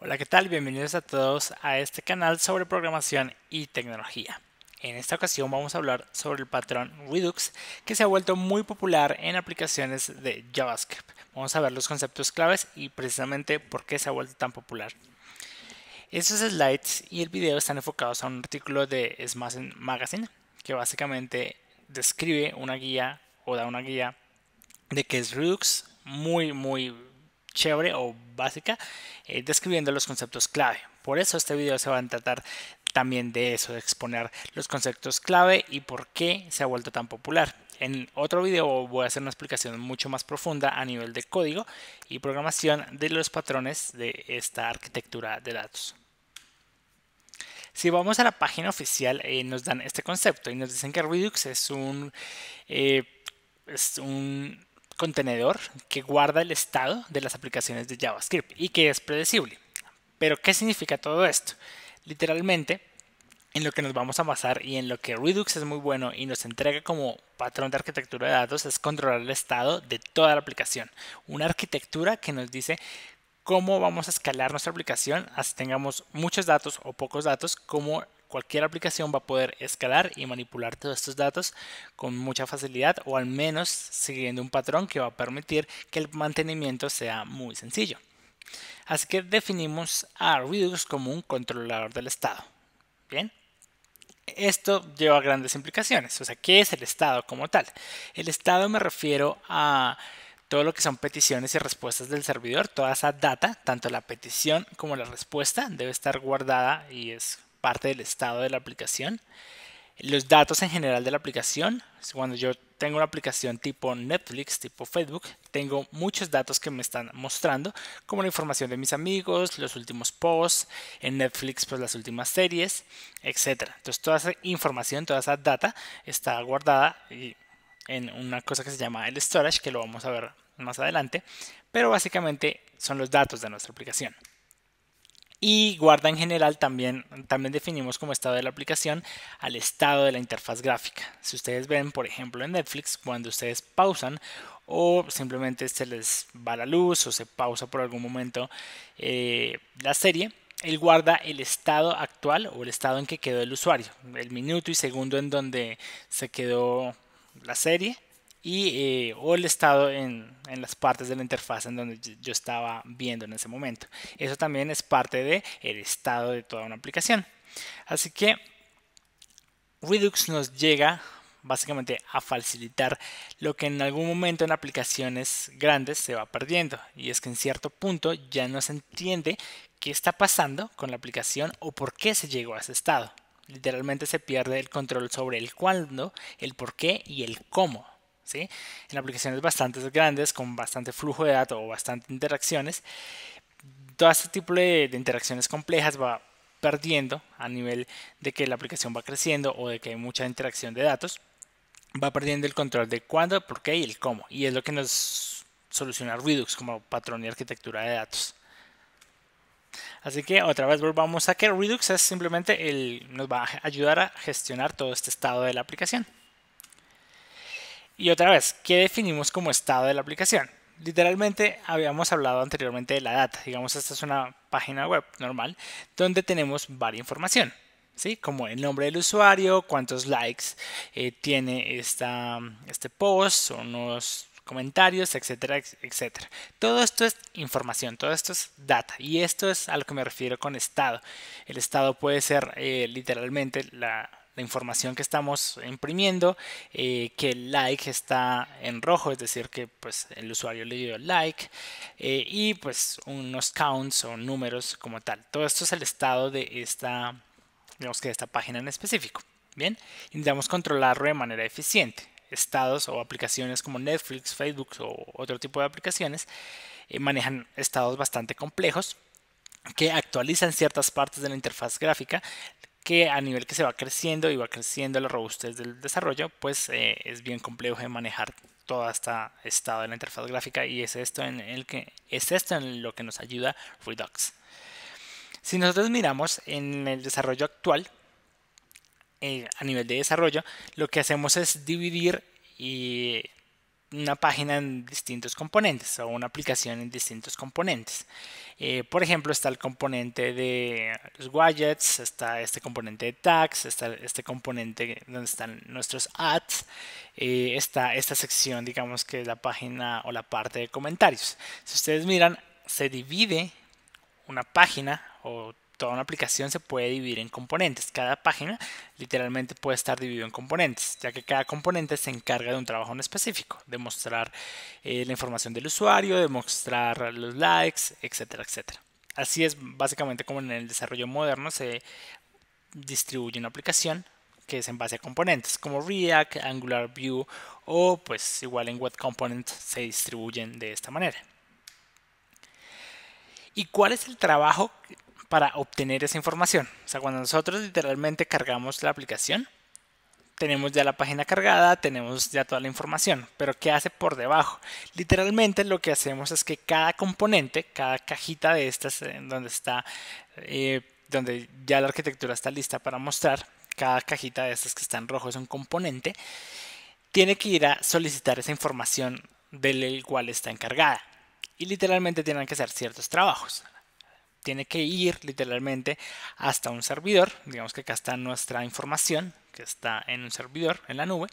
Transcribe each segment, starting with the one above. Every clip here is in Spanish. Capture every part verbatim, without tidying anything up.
Hola, ¿qué tal? Bienvenidos a todos a este canal sobre programación y tecnología. En esta ocasión vamos a hablar sobre el patrón Redux, que se ha vuelto muy popular en aplicaciones de JavaScript. Vamos a ver los conceptos claves y precisamente por qué se ha vuelto tan popular. Estos slides y el video están enfocados a un artículo de Smashing Magazine, que básicamente describe una guía o da una guía de qué es Redux, muy muy chévere o básica, eh, describiendo los conceptos clave. Por eso este video se va a tratar también de eso, de exponer los conceptos clave y por qué se ha vuelto tan popular. En otro video voy a hacer una explicación mucho más profunda a nivel de código y programación de los patrones de esta arquitectura de datos. Si vamos a la página oficial, eh, nos dan este concepto y nos dicen que Redux es un, eh, es un contenedor que guarda el estado de las aplicaciones de JavaScript y que es predecible. Pero, ¿qué significa todo esto? Literalmente, en lo que nos vamos a basar y en lo que Redux es muy bueno y nos entrega como patrón de arquitectura de datos es controlar el estado de toda la aplicación. Una arquitectura que nos dice cómo vamos a escalar nuestra aplicación, así tengamos muchos datos o pocos datos, cómo cualquier aplicación va a poder escalar y manipular todos estos datos con mucha facilidad, o al menos siguiendo un patrón que va a permitir que el mantenimiento sea muy sencillo. Así que definimos a Redux como un controlador del estado. Bien. Esto lleva a grandes implicaciones. O sea, ¿qué es el estado como tal? El estado me refiero a todo lo que son peticiones y respuestas del servidor. Toda esa data, tanto la petición como la respuesta, debe estar guardada y es parte del estado de la aplicación. Los datos en general de la aplicación. Cuando yo tengo una aplicación tipo Netflix, tipo Facebook, tengo muchos datos que me están mostrando, como la información de mis amigos, los últimos posts, en Netflix pues las últimas series, etcétera. Entonces toda esa información, toda esa data está guardada en una cosa que se llama el storage, que lo vamos a ver más adelante, pero básicamente son los datos de nuestra aplicación. Y guarda en general también, también definimos como estado de la aplicación al estado de la interfaz gráfica. Si ustedes ven, por ejemplo, en Netflix, cuando ustedes pausan o simplemente se les va la luz o se pausa por algún momento eh, la serie, él guarda el estado actual o el estado en que quedó el usuario, el minuto y segundo en donde se quedó la serie y eh, o el estado en, en las partes de la interfaz en donde yo estaba viendo en ese momento. Eso también es parte de el estado de toda una aplicación. Así que Redux nos llega básicamente a facilitar lo que en algún momento en aplicaciones grandes se va perdiendo, y es que en cierto punto ya no se entiende qué está pasando con la aplicación o por qué se llegó a ese estado. Literalmente se pierde el control sobre el cuándo, el por qué y el cómo. ¿Sí? En aplicaciones bastante grandes, con bastante flujo de datos o bastante interacciones, todo este tipo de, de interacciones complejas va perdiendo a nivel de que la aplicación va creciendo o de que hay mucha interacción de datos, va perdiendo el control de cuándo, por qué y el cómo. Y es lo que nos soluciona Redux como patrón y arquitectura de datos. Así que otra vez volvamos a que Redux es simplemente el, nos va a ayudar a gestionar todo este estado de la aplicación. Y otra vez, ¿qué definimos como estado de la aplicación? Literalmente habíamos hablado anteriormente de la data. Digamos, esta es una página web normal donde tenemos varia información, ¿sí? Como el nombre del usuario, cuántos likes eh, tiene esta, este post, unos comentarios, etcétera, etcétera. Todo esto es información, todo esto es data. Y esto es a lo que me refiero con estado. El estado puede ser eh, literalmente la... la información que estamos imprimiendo, eh, que el like está en rojo, es decir, que pues, el usuario le dio el like, eh, y pues unos counts o números como tal. Todo esto es el estado de esta, digamos que de esta página en específico. Bien, intentamos controlarlo de manera eficiente. Estados o aplicaciones como Netflix, Facebook o otro tipo de aplicaciones eh, manejan estados bastante complejos que actualizan ciertas partes de la interfaz gráfica, que a nivel que se va creciendo y va creciendo la robustez del desarrollo, pues eh, es bien complejo de manejar todo este estado de la interfaz gráfica, y es esto en el que es esto en lo que nos ayuda Redux. Si nosotros miramos en el desarrollo actual, eh, a nivel de desarrollo, lo que hacemos es dividir y una página en distintos componentes o una aplicación en distintos componentes. Eh, por ejemplo, está el componente de los widgets, está este componente de tags, está este componente donde están nuestros ads, eh, está esta sección, digamos, que es la página o la parte de comentarios. Si ustedes miran, se divide una página o toda una aplicación se puede dividir en componentes. Cada página literalmente puede estar dividido en componentes, ya que cada componente se encarga de un trabajo en específico, de mostrar eh, la información del usuario, de mostrar los likes, etcétera, etcétera. Así es básicamente como en el desarrollo moderno se distribuye una aplicación que es en base a componentes, como React, Angular, Vue, o pues igual en Web Components se distribuyen de esta manera. ¿Y cuál es el trabajo para obtener esa información? O sea, cuando nosotros literalmente cargamos la aplicación, tenemos ya la página cargada, tenemos ya toda la información, pero ¿qué hace por debajo? Literalmente lo que hacemos es que cada componente, cada cajita de estas donde está, eh, donde ya la arquitectura está lista para mostrar, cada cajita de estas que está en rojo es un componente, tiene que ir a solicitar esa información del cual está encargada. Y literalmente tienen que hacer ciertos trabajos. Tiene que ir literalmente hasta un servidor, digamos que acá está nuestra información, que está en un servidor, en la nube,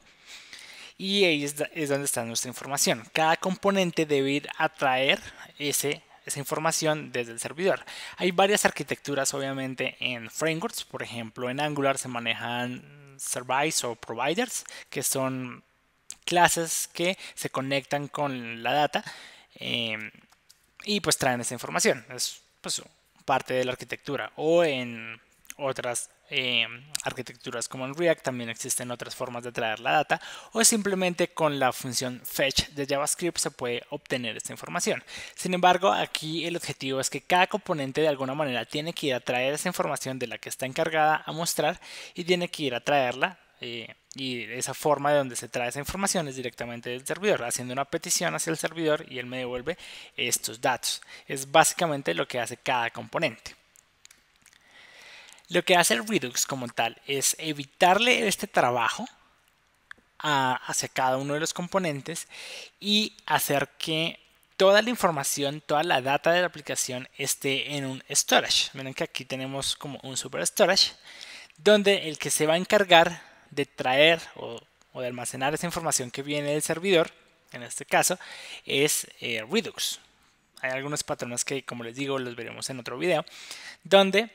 y ahí es donde está nuestra información. Cada componente debe ir a traer ese, esa información desde el servidor. Hay varias arquitecturas, obviamente, en frameworks, por ejemplo, en Angular se manejan Service o Providers, que son clases que se conectan con la data eh, y pues traen esa información. Es pues parte de la arquitectura, o en otras eh, arquitecturas como en React también existen otras formas de traer la data, o simplemente con la función fetch de JavaScript se puede obtener esta información. Sin embargo, aquí el objetivo es que cada componente de alguna manera tiene que ir a traer esa información de la que está encargada a mostrar y tiene que ir a traerla. Eh, y esa forma de donde se trae esa información es directamente del servidor, haciendo una petición hacia el servidor y él me devuelve estos datos. Es básicamente lo que hace cada componente. Lo que hace el Redux como tal es evitarle este trabajo a, hacia cada uno de los componentes y hacer que toda la información, toda la data de la aplicación esté en un storage. Miren que aquí tenemos como un super storage donde el que se va a encargar de traer o, o de almacenar esa información que viene del servidor, en este caso, es eh, Redux. Hay algunos patrones que, como les digo, los veremos en otro video, donde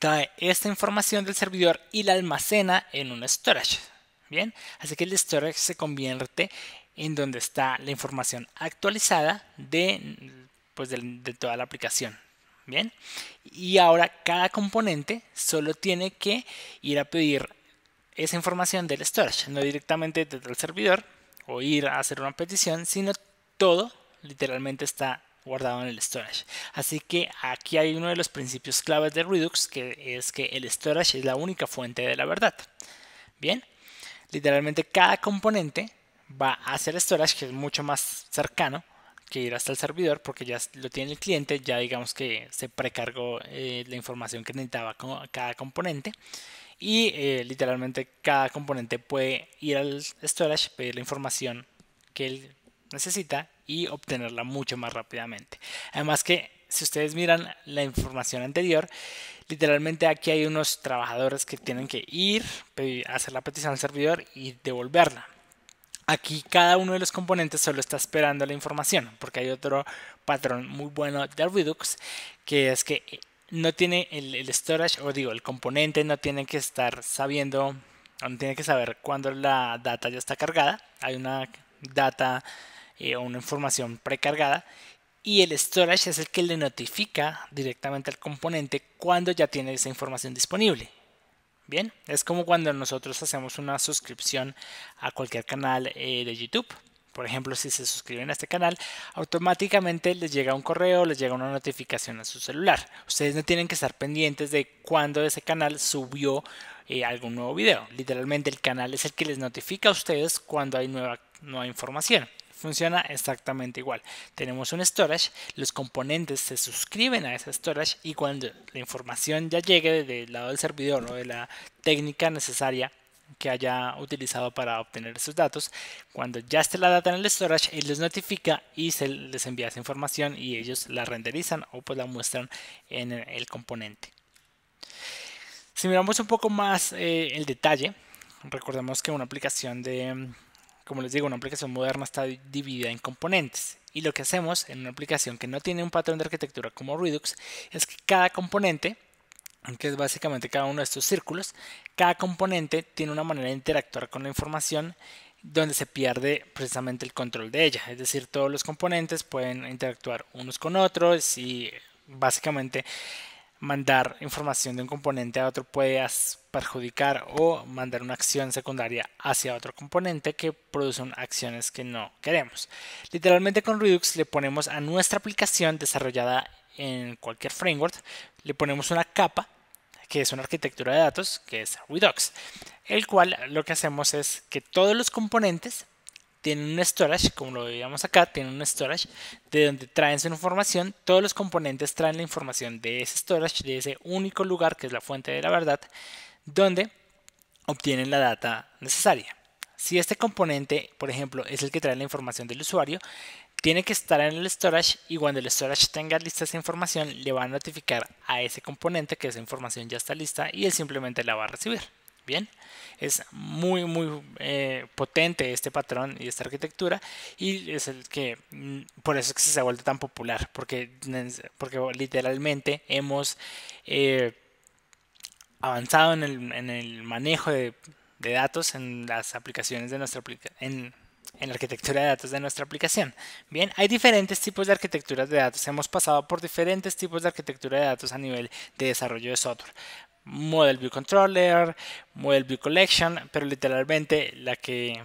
trae esta información del servidor y la almacena en un storage. Bien, así que el storage se convierte en donde está la información actualizada de, pues de, de toda la aplicación. Bien, y ahora cada componente solo tiene que ir a pedir esa información del storage, no directamente desde el servidor o ir a hacer una petición, sino todo literalmente está guardado en el storage. Así que aquí hay uno de los principios claves de Redux, que es que el storage es la única fuente de la verdad. Bien, literalmente cada componente va hacia el storage, que es mucho más cercano que ir hasta el servidor, porque ya lo tiene el cliente, ya digamos que se precargó eh, la información que necesitaba cada componente. Y eh, literalmente cada componente puede ir al storage, pedir la información que él necesita y obtenerla mucho más rápidamente. Además que si ustedes miran la información anterior, literalmente aquí hay unos trabajadores que tienen que ir, pedir, hacer la petición al servidor y devolverla. Aquí cada uno de los componentes solo está esperando la información, porque hay otro patrón muy bueno de Redux, que es que no tiene el, el storage, o digo, el componente no tiene que estar sabiendo, o no tiene que saber cuándo la data ya está cargada. Hay una data eh, o una información precargada, y el storage es el que le notifica directamente al componente cuando ya tiene esa información disponible. Bien, es como cuando nosotros hacemos una suscripción a cualquier canal eh, de YouTube. Por ejemplo, si se suscriben a este canal, automáticamente les llega un correo, les llega una notificación a su celular. Ustedes no tienen que estar pendientes de cuándo ese canal subió eh, algún nuevo video. Literalmente el canal es el que les notifica a ustedes cuando hay nueva, nueva información. Funciona exactamente igual. Tenemos un storage, los componentes se suscriben a ese storage y cuando la información ya llegue del lado del servidor o de la técnica necesaria que haya utilizado para obtener esos datos. Cuando ya esté la data en el storage, él les notifica y se les envía esa información y ellos la renderizan o pues la muestran en el componente. Si miramos un poco más eh, el detalle, recordemos que una aplicación de, como les digo, una aplicación moderna está dividida en componentes. Y lo que hacemos en una aplicación que no tiene un patrón de arquitectura como Redux es que cada componente, que es básicamente cada uno de estos círculos, cada componente tiene una manera de interactuar con la información donde se pierde precisamente el control de ella. Es decir, todos los componentes pueden interactuar unos con otros y básicamente mandar información de un componente a otro puede perjudicar o mandar una acción secundaria hacia otro componente que producen acciones que no queremos. Literalmente con Redux le ponemos a nuestra aplicación desarrollada en cualquier framework, le ponemos una capa que es una arquitectura de datos que es Redux, el cual lo que hacemos es que todos los componentes tienen un storage, como lo veíamos acá, tienen un storage de donde traen su información. Todos los componentes traen la información de ese storage, de ese único lugar que es la fuente de la verdad, donde obtienen la data necesaria. Si este componente, por ejemplo, es el que trae la información del usuario, tiene que estar en el storage y cuando el storage tenga lista esa información, le va a notificar a ese componente que esa información ya está lista y él simplemente la va a recibir. Bien, es muy muy eh, potente este patrón y esta arquitectura y es el que por eso es que se ha vuelto tan popular, porque, porque literalmente hemos eh, avanzado en el, en el manejo de, de datos en las aplicaciones de nuestra aplicación. En la arquitectura de datos de nuestra aplicación. Bien, hay diferentes tipos de arquitecturas de datos. Hemos pasado por diferentes tipos de arquitectura de datos a nivel de desarrollo de software. Model View Controller, Model View Collection, pero literalmente la que,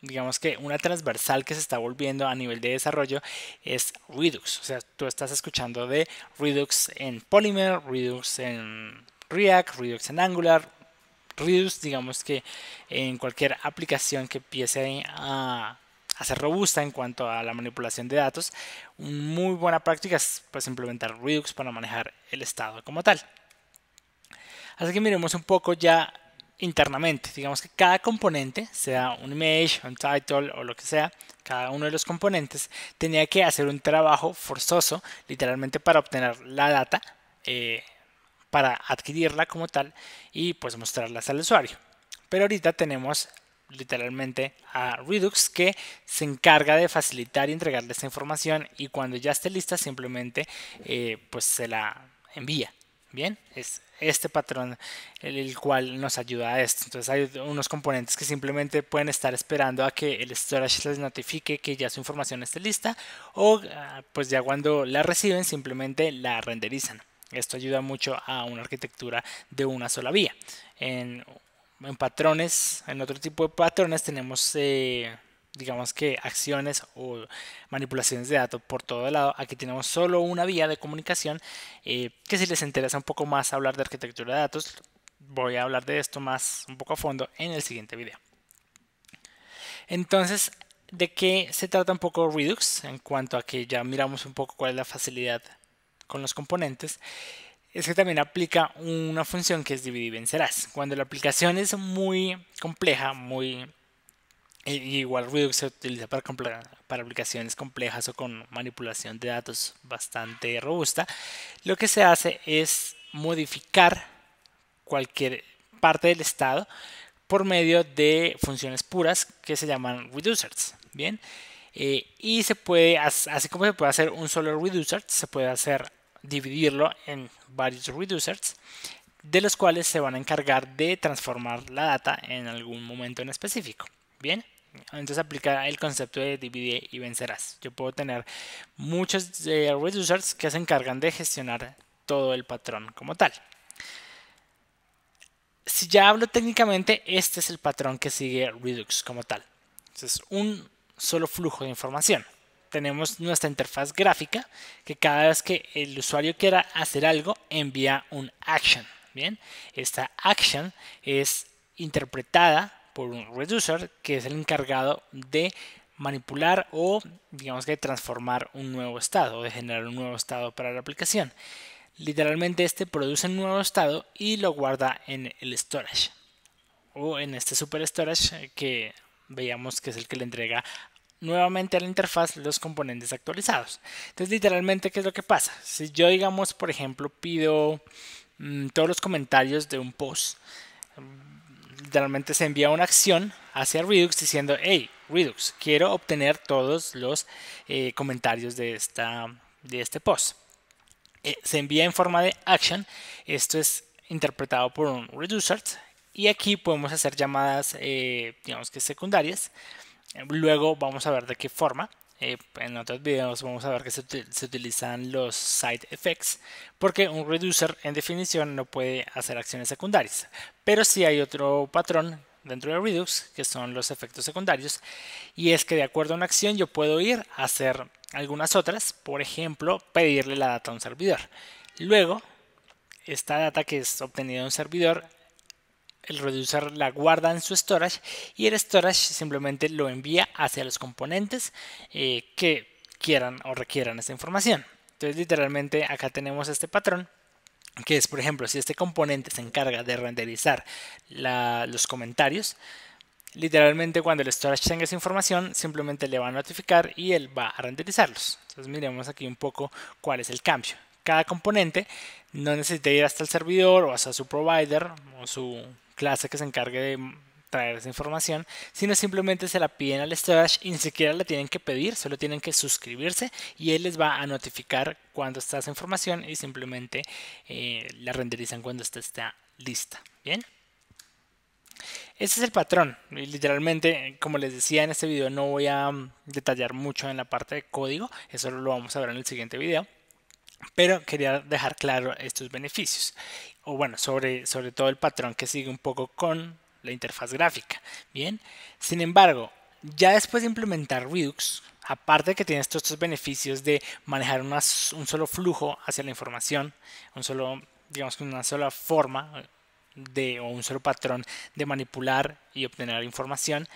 digamos que una transversal que se está volviendo a nivel de desarrollo es Redux. O sea, tú estás escuchando de Redux en Polymer, Redux en React, Redux en Angular, Redux, digamos que en cualquier aplicación que empiece a, a ser robusta en cuanto a la manipulación de datos, una muy buena práctica es pues, implementar Redux para manejar el estado como tal. Así que miremos un poco ya internamente, digamos que cada componente, sea un image, un title o lo que sea, cada uno de los componentes tenía que hacer un trabajo forzoso literalmente para obtener la data, eh, para adquirirla como tal y pues mostrarlas al usuario. Pero ahorita tenemos literalmente a Redux que se encarga de facilitar y entregarle esta información y cuando ya esté lista simplemente eh, pues se la envía. Bien, es este patrón el cual nos ayuda a esto. Entonces hay unos componentes que simplemente pueden estar esperando a que el storage les notifique que ya su información esté lista o pues ya cuando la reciben simplemente la renderizan. Esto ayuda mucho a una arquitectura de una sola vía. En, en patrones, en otro tipo de patrones tenemos, eh, digamos que acciones o manipulaciones de datos por todo lado. Aquí tenemos solo una vía de comunicación eh, que si les interesa un poco más hablar de arquitectura de datos, voy a hablar de esto más un poco a fondo en el siguiente video. Entonces, ¿de qué se trata un poco Redux? En cuanto a que ya miramos un poco cuál es la facilidad con los componentes, es que también aplica una función que es dividir y vencerás. Cuando la aplicación es muy compleja, muy igual Redux se utiliza para, para aplicaciones complejas o con manipulación de datos bastante robusta, lo que se hace es modificar cualquier parte del estado por medio de funciones puras que se llaman reducers. Bien, eh, y se puede, así como se puede hacer un solo reducer, se puede hacer dividirlo en varios reducers, de los cuales se van a encargar de transformar la data en algún momento en específico. Bien, entonces aplica el concepto de divide y vencerás. Yo puedo tener muchos eh, reducers que se encargan de gestionar todo el patrón como tal. Si ya hablo técnicamente, este es el patrón que sigue Redux como tal. Entonces, un solo flujo de información. Tenemos nuestra interfaz gráfica que cada vez que el usuario quiera hacer algo envía un action. Bien, esta action es interpretada por un reducer que es el encargado de manipular o digamos que transformar un nuevo estado o de generar un nuevo estado para la aplicación. Literalmente este produce un nuevo estado y lo guarda en el storage. o en este super storage que veíamos que es el que le entrega nuevamente a la interfaz los componentes actualizados. Entonces, literalmente, ¿qué es lo que pasa? Si yo, digamos, por ejemplo, pido mmm, todos los comentarios de un post, mmm, literalmente se envía una acción hacia Redux diciendo, hey, Redux, quiero obtener todos los eh, comentarios de, esta, de este post. Eh, se envía en forma de action. Esto es interpretado por un reducer. Y aquí podemos hacer llamadas, eh, digamos que secundarias. Luego vamos a ver de qué forma. Eh, en otros videos vamos a ver que se, se utilizan los side effects. Porque un reducer en definición no puede hacer acciones secundarias. Pero sí hay otro patrón dentro de Redux que son los efectos secundarios. Y es que de acuerdo a una acción yo puedo ir a hacer algunas otras. Por ejemplo, pedirle la data a un servidor. Luego, esta data que es obtenida de un servidor, el reducer la guarda en su storage y el storage simplemente lo envía hacia los componentes eh, que quieran o requieran esta información. Entonces, literalmente acá tenemos este patrón que es, por ejemplo, si este componente se encarga de renderizar la, los comentarios, literalmente cuando el storage tenga esa información simplemente le va a notificar y él va a renderizarlos. Entonces, miremos aquí un poco cuál es el cambio. Cada componente no necesita ir hasta el servidor o hasta su provider o su clase que se encargue de traer esa información, sino simplemente se la piden al storage y ni siquiera la tienen que pedir, solo tienen que suscribirse y él les va a notificar cuando está esa información y simplemente eh, la renderizan cuando esta está lista. Bien, este es el patrón. Literalmente, como les decía en este video, no voy a detallar mucho en la parte de código, eso lo vamos a ver en el siguiente video. Pero quería dejar claro estos beneficios, o bueno, sobre, sobre todo el patrón que sigue un poco con la interfaz gráfica. Bien, sin embargo, ya después de implementar Redux, aparte de que tienes todos estos beneficios de manejar una, un solo flujo hacia la información, un solo, digamos, una sola forma de, o un solo patrón de manipular y obtener información,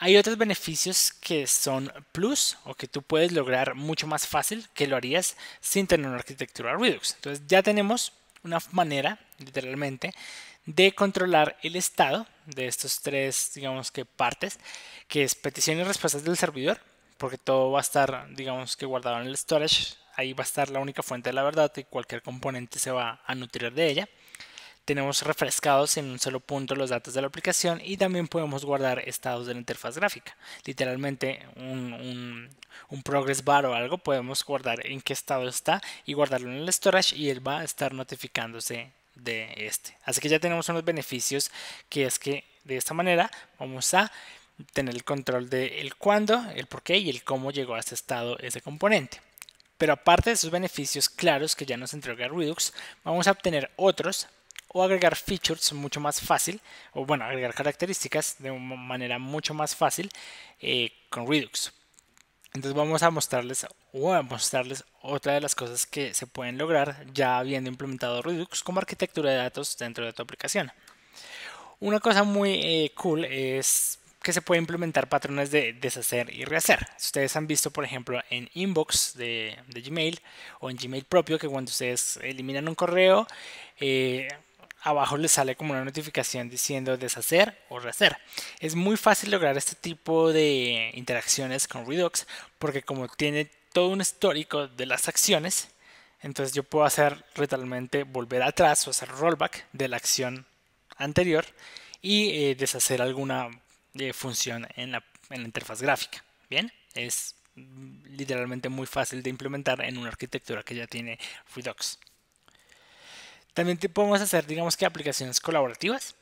hay otros beneficios que son plus o que tú puedes lograr mucho más fácil que lo harías sin tener una arquitectura Redux. Entonces ya tenemos una manera, literalmente, de controlar el estado de estos tres, digamos que partes, que es petición y respuestas del servidor, porque todo va a estar, digamos que guardado en el storage. Ahí va a estar la única fuente de la verdad y cualquier componente se va a nutrir de ella. Tenemos refrescados en un solo punto los datos de la aplicación y también podemos guardar estados de la interfaz gráfica. Literalmente un, un, un progress bar o algo podemos guardar en qué estado está y guardarlo en el storage y él va a estar notificándose de este. Así que ya tenemos unos beneficios, que es que de esta manera vamos a tener el control del cuándo, el por qué y el cómo llegó a este estado ese componente. Pero aparte de esos beneficios claros que ya nos entrega Redux, vamos a obtener otros o agregar features mucho más fácil, o bueno, agregar características de una manera mucho más fácil eh, con Redux. Entonces vamos a mostrarles, voy a mostrarles otra de las cosas que se pueden lograr ya habiendo implementado Redux como arquitectura de datos dentro de tu aplicación. Una cosa muy eh, cool es que se puede implementar patrones de deshacer y rehacer. Ustedes han visto, por ejemplo, en Inbox de, de Gmail o en Gmail propio, que cuando ustedes eliminan un correo, eh, abajo les sale como una notificación diciendo deshacer o rehacer. Es muy fácil lograr este tipo de interacciones con Redux porque como tiene todo un histórico de las acciones, entonces yo puedo hacer literalmente volver atrás o hacer rollback de la acción anterior y eh, deshacer alguna eh, función en la, en la interfaz gráfica. Bien, es literalmente muy fácil de implementar en una arquitectura que ya tiene Redux. También podemos hacer, digamos que aplicaciones colaborativas,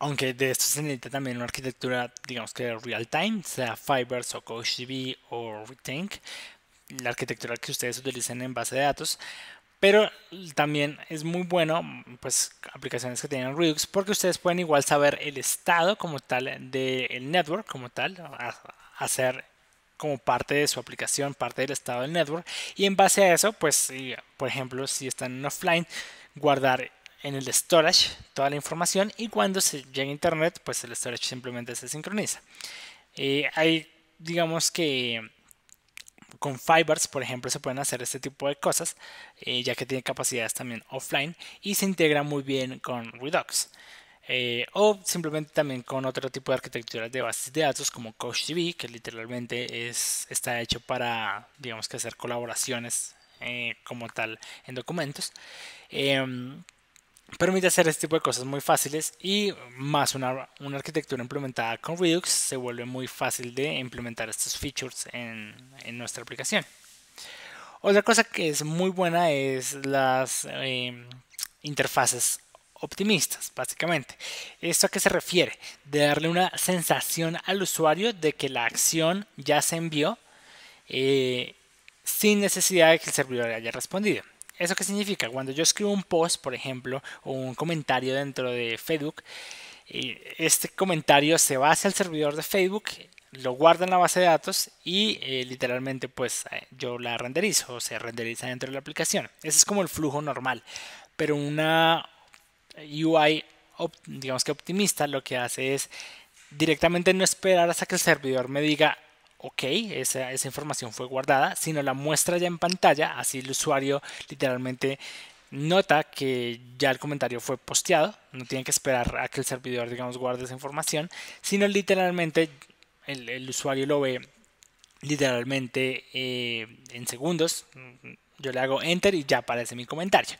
aunque de esto se necesita también una arquitectura, digamos que real time, sea Fibers o CouchDB o Rethink, la arquitectura que ustedes utilicen en base de datos, pero también es muy bueno, pues, aplicaciones que tienen Redux, porque ustedes pueden igual saber el estado como tal del network, como tal, hacer como parte de su aplicación, parte del estado del network, y en base a eso, pues, por ejemplo, si están en offline, guardar en el storage toda la información y cuando se llegue a internet, pues el storage simplemente se sincroniza. Eh, hay, digamos que con Fibers, por ejemplo, se pueden hacer este tipo de cosas, eh, ya que tiene capacidades también offline y se integra muy bien con Redux. Eh, o simplemente también con otro tipo de arquitecturas de bases de datos como CouchDB, que literalmente es, está hecho para, digamos, que hacer colaboraciones eh, como tal en documentos. Eh, permite hacer este tipo de cosas muy fáciles, y más una, una arquitectura implementada con Redux se vuelve muy fácil de implementar estos features en, en nuestra aplicación. Otra cosa que es muy buena es las eh, interfaces optimistas, básicamente. ¿Esto a qué se refiere? De darle una sensación al usuario de que la acción ya se envió eh, sin necesidad de que el servidor haya respondido. ¿Eso qué significa? Cuando yo escribo un post, por ejemplo, o un comentario dentro de Facebook, eh, este comentario se va hacia el servidor de Facebook, lo guarda en la base de datos y eh, literalmente pues yo la renderizo, o se renderiza dentro de la aplicación. Ese es como el flujo normal, pero una U I, digamos que optimista, lo que hace es directamente no esperar hasta que el servidor me diga ok, esa, esa información fue guardada, sino la muestra ya en pantalla, así el usuario literalmente nota que ya el comentario fue posteado, no tiene que esperar a que el servidor, digamos, guarde esa información, sino literalmente el, el usuario lo ve literalmente eh, en segundos. Yo le hago enter y ya aparece mi comentario,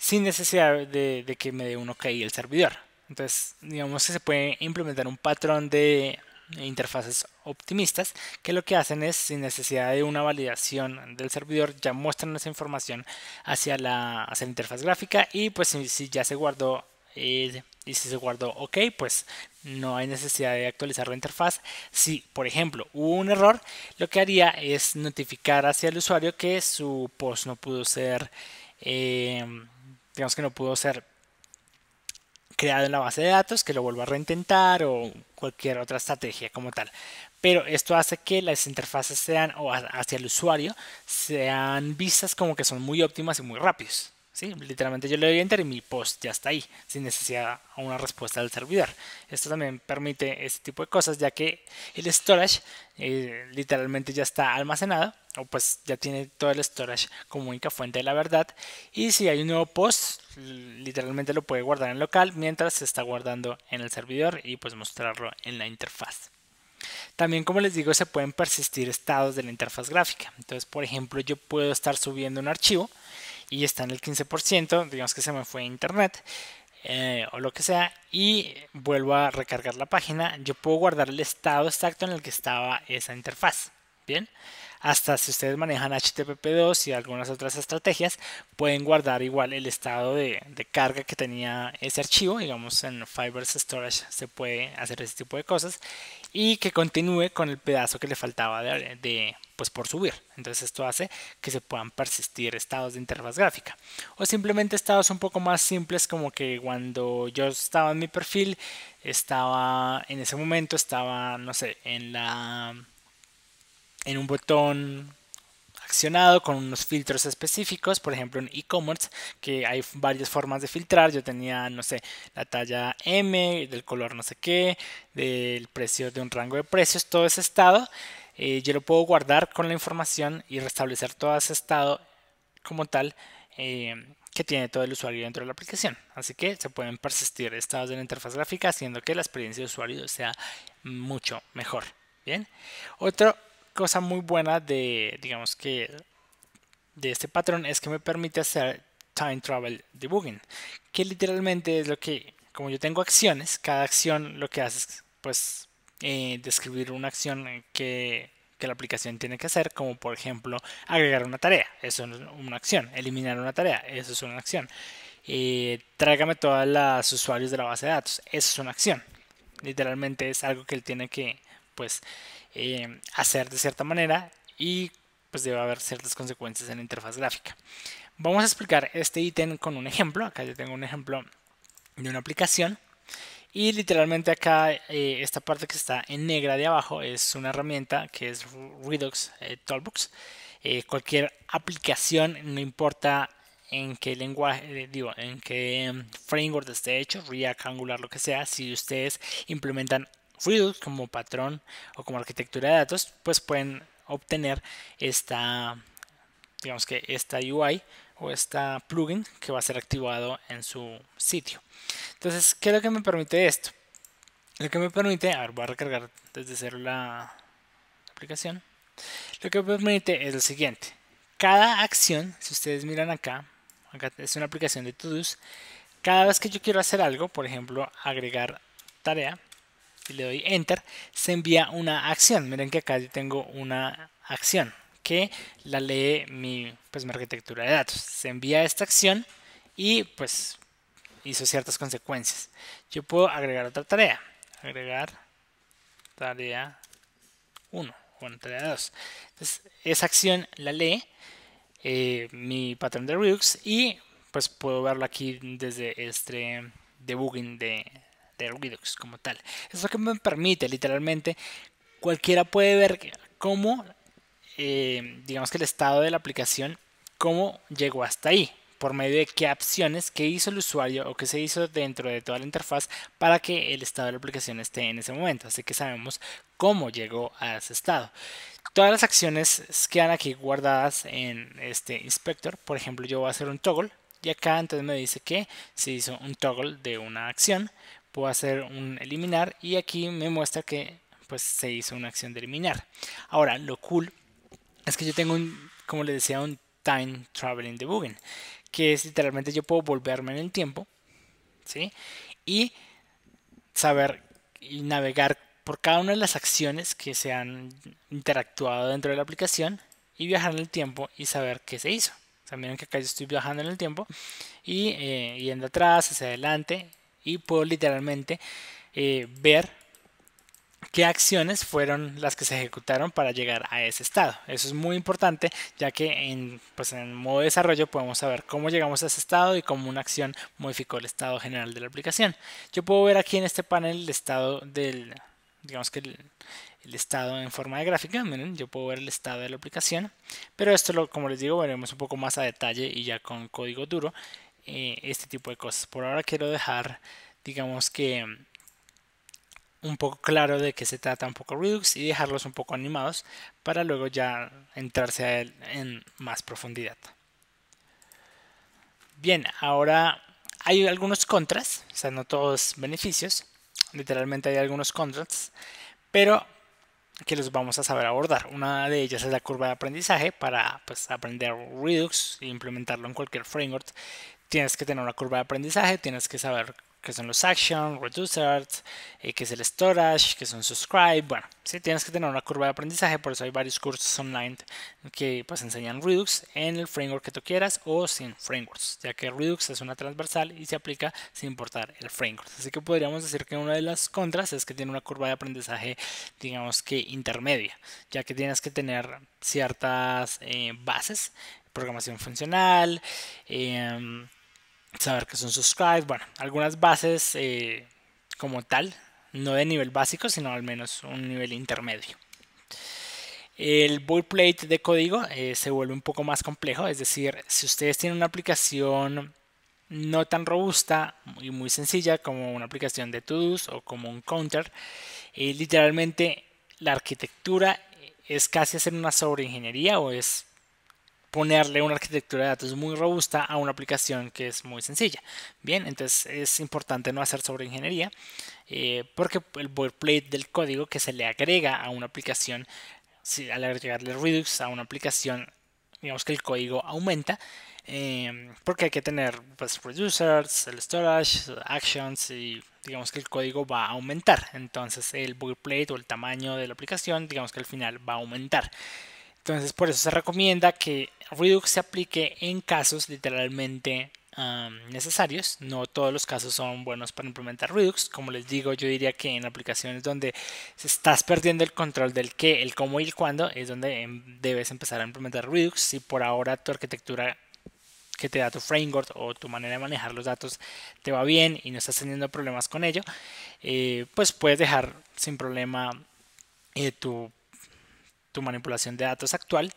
sin necesidad de, de que me dé un ok el servidor. Entonces, digamos que se puede implementar un patrón de interfaces optimistas que lo que hacen es, sin necesidad de una validación del servidor, ya muestran esa información hacia la, hacia la interfaz gráfica, y pues si, si ya se guardó eh, y si se guardó ok, pues no hay necesidad de actualizar la interfaz. Si, por ejemplo, hubo un error, lo que haría es notificar hacia el usuario que su post no pudo ser eh, digamos que no pudo ser creado en la base de datos, que lo vuelva a reintentar o cualquier otra estrategia como tal. Pero esto hace que las interfaces sean, o hacia el usuario, sean vistas como que son muy óptimas y muy rápidos, ¿sí? Literalmente yo le doy enter y mi post ya está ahí, sin necesidad de una respuesta del servidor. Esto también permite este tipo de cosas, ya que el storage eh, literalmente ya está almacenado, o pues ya tiene todo el storage como única fuente de la verdad, y si hay un nuevo post literalmente lo puede guardar en local mientras se está guardando en el servidor y pues mostrarlo en la interfaz. También, como les digo, se pueden persistir estados de la interfaz gráfica. Entonces, por ejemplo, yo puedo estar subiendo un archivo y está en el quince por ciento, digamos que se me fue a internet eh, o lo que sea, y vuelvo a recargar la página. Yo puedo guardar el estado exacto en el que estaba esa interfaz. Bien, hasta si ustedes manejan H T T P dos y algunas otras estrategias, pueden guardar igual el estado de, de carga que tenía ese archivo. Digamos, en Firebase Storage se puede hacer ese tipo de cosas, y que continúe con el pedazo que le faltaba de, de, pues por subir. Entonces esto hace que se puedan persistir estados de interfaz gráfica, o simplemente estados un poco más simples, como que cuando yo estaba en mi perfil, estaba en ese momento, estaba, no sé, en la... en un botón accionado con unos filtros específicos, por ejemplo en e-commerce, que hay varias formas de filtrar. Yo tenía, no sé, la talla M, del color no sé qué, del precio, de un rango de precios. Todo ese estado eh, yo lo puedo guardar con la información y restablecer todo ese estado como tal eh, que tiene todo el usuario dentro de la aplicación. Así que se pueden persistir estados de la interfaz gráfica, haciendo que la experiencia de usuario sea mucho mejor. Bien, otro cosa muy buena de, digamos que, de este patrón es que me permite hacer time travel debugging, que literalmente es lo que, como yo tengo acciones, cada acción lo que hace es pues eh, describir una acción que, que la aplicación tiene que hacer, como por ejemplo agregar una tarea, eso es una acción, eliminar una tarea, eso es una acción, eh, tráigame todas las usuarios de la base de datos, eso es una acción. Literalmente es algo que él tiene que pues Eh, hacer de cierta manera, y pues debe haber ciertas consecuencias en la interfaz gráfica. Vamos a explicar este ítem con un ejemplo. Acá yo tengo un ejemplo de una aplicación, y literalmente acá eh, esta parte que está en negra de abajo es una herramienta que es Redux eh, Toolbox. Eh, cualquier aplicación, no importa en qué lenguaje, eh, digo, en qué framework esté hecho, React, Angular, lo que sea, si ustedes implementan Redux como patrón o como arquitectura de datos, pues pueden obtener esta, digamos que esta U I o esta plugin que va a ser activado en su sitio. Entonces, ¿qué es lo que me permite esto? Lo que me permite, a ver, voy a recargar desde cero la aplicación. Lo que me permite es lo siguiente. Cada acción, si ustedes miran acá, acá es una aplicación de to-dos. Cada vez que yo quiero hacer algo, por ejemplo, agregar tarea, y le doy enter, se envía una acción. Miren que acá yo tengo una acción que la lee mi, pues, mi arquitectura de datos. Se envía esta acción y pues hizo ciertas consecuencias. Yo puedo agregar otra tarea. Agregar tarea uno o una tarea dos. Entonces esa acción la lee eh, mi patrón de Reux y pues puedo verlo aquí desde este debugging de, de Redux como tal. Eso es lo que me permite, literalmente cualquiera puede ver cómo, eh, digamos que el estado de la aplicación, cómo llegó hasta ahí, por medio de qué acciones que hizo el usuario o que se hizo dentro de toda la interfaz para que el estado de la aplicación esté en ese momento. Así que sabemos cómo llegó a ese estado. Todas las acciones quedan aquí guardadas en este inspector. Por ejemplo, yo voy a hacer un toggle y acá entonces me dice que se hizo un toggle de una acción. Puedo hacer un eliminar y aquí me muestra que pues se hizo una acción de eliminar. Ahora, lo cool es que yo tengo un, como les decía, un time traveling debugging, que es literalmente yo puedo volverme en el tiempo, ¿sí? Y saber y navegar por cada una de las acciones que se han interactuado dentro de la aplicación y viajar en el tiempo y saber qué se hizo. O sea, miren que acá yo estoy viajando en el tiempo y eh, yendo atrás, hacia adelante, y puedo literalmente eh, ver qué acciones fueron las que se ejecutaron para llegar a ese estado. Eso es muy importante, ya que en, pues en modo de desarrollo podemos saber cómo llegamos a ese estado y cómo una acción modificó el estado general de la aplicación. Yo puedo ver aquí en este panel el estado del, digamos que el, el estado en forma de gráfica. Miren, yo puedo ver el estado de la aplicación, pero esto, lo, como les digo, veremos un poco más a detalle y ya con código duro eh, este tipo de cosas. Por ahora quiero dejar, digamos que un poco claro de qué se trata un poco Redux y dejarlos un poco animados para luego ya entrarse a él en más profundidad. Bien, ahora hay algunos contras, o sea, no todos beneficios, literalmente hay algunos contras, pero que los vamos a saber abordar. Una de ellas es la curva de aprendizaje. Para pues, aprender Redux e implementarlo en cualquier framework, tienes que tener una curva de aprendizaje, tienes que saber que son los actions, reducers, eh, que es el storage, que son subscribe. Bueno, sí, tienes que tener una curva de aprendizaje, por eso hay varios cursos online que pues enseñan Redux en el framework que tú quieras o sin frameworks, ya que Redux es una transversal y se aplica sin importar el framework. Así que podríamos decir que una de las contras es que tiene una curva de aprendizaje, digamos que intermedia, ya que tienes que tener ciertas eh, bases, programación funcional, eh, saber que son subscribe, bueno, algunas bases eh, como tal, no de nivel básico, sino al menos un nivel intermedio. El boilerplate de código eh, se vuelve un poco más complejo, es decir, si ustedes tienen una aplicación no tan robusta y muy sencilla como una aplicación de to-dos o como un counter, eh, literalmente la arquitectura es casi hacer una sobreingeniería o es ponerle una arquitectura de datos muy robusta a una aplicación que es muy sencilla. Bien, entonces es importante no hacer sobreingeniería eh, porque el boilerplate del código que se le agrega a una aplicación, si, al agregarle Redux a una aplicación, digamos que el código aumenta eh, porque hay que tener pues, reducers, el storage, actions y digamos que el código va a aumentar. Entonces el boilerplate o el tamaño de la aplicación, digamos que al final va a aumentar. Entonces por eso se recomienda que Redux se aplique en casos literalmente um, necesarios. No todos los casos son buenos para implementar Redux. Como les digo, yo diría que en aplicaciones donde estás perdiendo el control del qué, el cómo y el cuándo es donde debes empezar a implementar Redux. Si por ahora tu arquitectura que te da tu framework o tu manera de manejar los datos te va bien y no estás teniendo problemas con ello, eh, pues puedes dejar sin problema eh, tu tu manipulación de datos actual.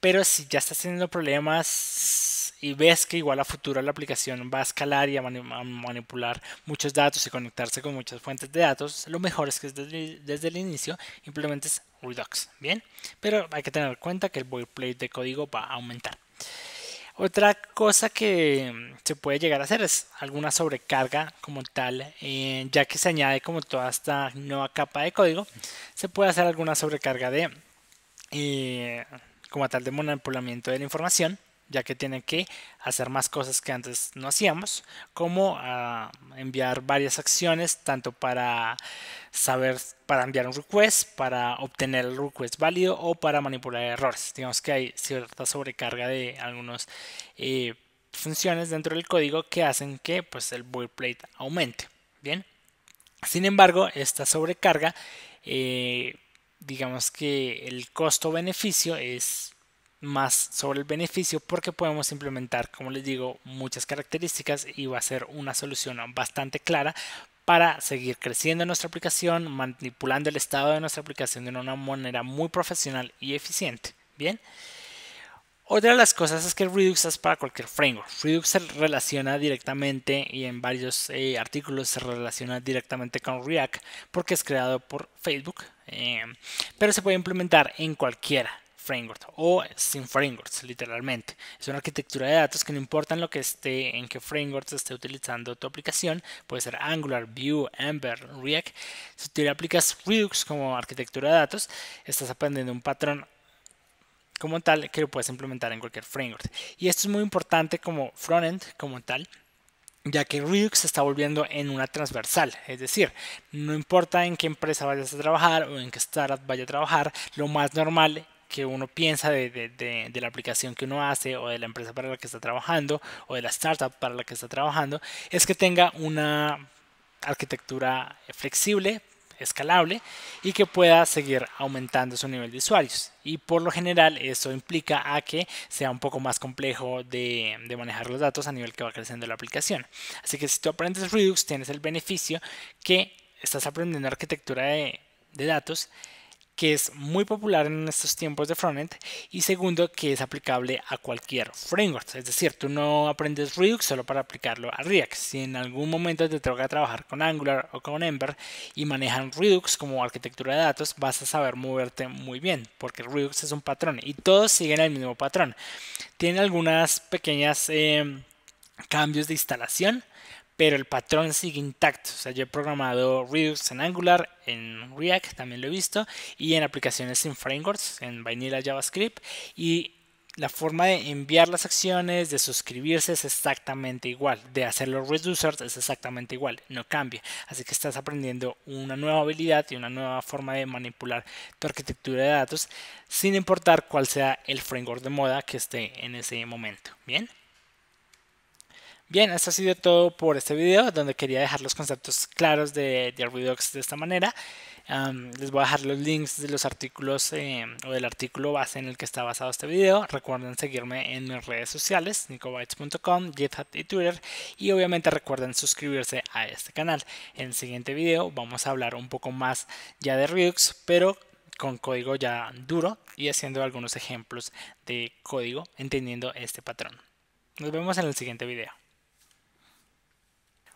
Pero si ya estás teniendo problemas y ves que igual a futuro la aplicación va a escalar y a, mani a manipular muchos datos y conectarse con muchas fuentes de datos, lo mejor es que desde, desde el inicio implementes Redux. Bien, pero hay que tener en cuenta que el boilerplate de código va a aumentar. Otra cosa que se puede llegar a hacer es alguna sobrecarga como tal, eh, ya que se añade como toda esta nueva capa de código, se puede hacer alguna sobrecarga de eh, como tal de manipulamiento de la información, ya que tienen que hacer más cosas que antes no hacíamos, como uh, enviar varias acciones, tanto para saber, para enviar un request, para obtener el request válido o para manipular errores. Digamos que hay cierta sobrecarga de algunos eh, funciones dentro del código que hacen que pues, el boilerplate aumente. Bien. Sin embargo, esta sobrecarga, eh, digamos que el costo-beneficio es más sobre el beneficio, porque podemos implementar, como les digo, muchas características y va a ser una solución bastante clara para seguir creciendo nuestra aplicación, manipulando el estado de nuestra aplicación de una manera muy profesional y eficiente. Bien. Otra de las cosas es que Redux es para cualquier framework. Redux se relaciona directamente y en varios eh, artículos se relaciona directamente con React porque es creado por Facebook, eh, pero se puede implementar en cualquiera framework o sin frameworks, literalmente. Es una arquitectura de datos que no importa en lo que esté, en qué framework esté utilizando tu aplicación, puede ser Angular, Vue, Ember, React. Si tú le aplicas Redux como arquitectura de datos, estás aprendiendo un patrón como tal que lo puedes implementar en cualquier framework. Y esto es muy importante como frontend, como tal, ya que Redux se está volviendo en una transversal, es decir, no importa en qué empresa vayas a trabajar o en qué startup vaya a trabajar, lo más normal que uno piensa de, de, de, de la aplicación que uno hace o de la empresa para la que está trabajando o de la startup para la que está trabajando es que tenga una arquitectura flexible, escalable y que pueda seguir aumentando su nivel de usuarios, y por lo general eso implica a que sea un poco más complejo de, de manejar los datos a nivel que va creciendo la aplicación. Así que si tú aprendes Redux tienes el beneficio que estás aprendiendo arquitectura de, de datos, que es muy popular en estos tiempos de frontend, y segundo, que es aplicable a cualquier framework. Es decir, tú no aprendes Redux solo para aplicarlo a React. Si en algún momento te toca trabajar con Angular o con Ember y manejan Redux como arquitectura de datos, vas a saber moverte muy bien, porque Redux es un patrón y todos siguen el mismo patrón. Tienen algunas pequeñas eh, cambios de instalación, pero el patrón sigue intacto. O sea, yo he programado Redux en Angular, en React también lo he visto, y en aplicaciones sin frameworks, en Vanilla JavaScript, y la forma de enviar las acciones, de suscribirse es exactamente igual, de hacer los reducers es exactamente igual, no cambia. Así que estás aprendiendo una nueva habilidad y una nueva forma de manipular tu arquitectura de datos, sin importar cuál sea el framework de moda que esté en ese momento. Bien. Bien, esto ha sido todo por este video, donde quería dejar los conceptos claros de, de Redux de esta manera. Um, les voy a dejar los links de los artículos eh, o del artículo base en el que está basado este video. Recuerden seguirme en mis redes sociales, nicobytes punto com, Github y Twitter. Y obviamente recuerden suscribirse a este canal. En el siguiente video vamos a hablar un poco más ya de Redux, pero con código ya duro y haciendo algunos ejemplos de código, entendiendo este patrón. Nos vemos en el siguiente video.